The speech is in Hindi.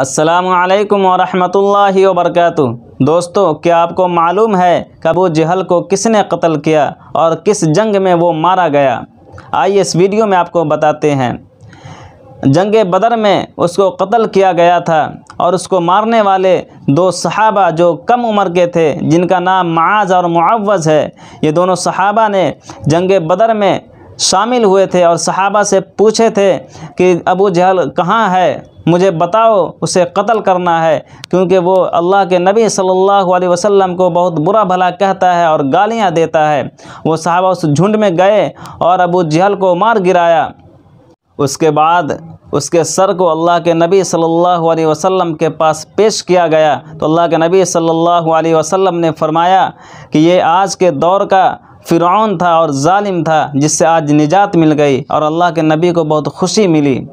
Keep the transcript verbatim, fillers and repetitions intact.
अस्सलामु अलैकुम व रहमतुल्लाहि व बरकातुहू। दोस्तों, क्या आपको मालूम है कि अबू जहल को किसने कत्ल किया और किस जंग में वो मारा गया? आइए इस वीडियो में आपको बताते हैं। जंग ए-बदर में उसको कत्ल किया गया था और उसको मारने वाले दो सहाबा जो कम उम्र के थे, जिनका नाम माअज़ और मुअव्वज़ है, ये दोनों सहाबा ने जंग ए-बदर में शामिल हुए थे और सहाबा से पूछे थे कि अबू जहल कहाँ है, मुझे बताओ, उसे कत्ल करना है, क्योंकि वो अल्लाह के नबी सल्लल्लाहु अलैहि वसल्लम को बहुत बुरा भला कहता है और गालियाँ देता है। वो सहाबा उस झुंड में गए और अबू जहल को मार गिराया। उसके बाद उसके सर को अल्लाह के नबी सल्लल्लाहु अलैहि वसल्लम के पास पेश किया गया तो अल्लाह के नबी सल्लल्लाहु अलैहि वसल्लम ने फरमाया कि ये आज के दौर का फ़िरौन था और जालिम था, जिससे आज निजात मिल गई और अल्लाह के नबी को बहुत खुशी मिली।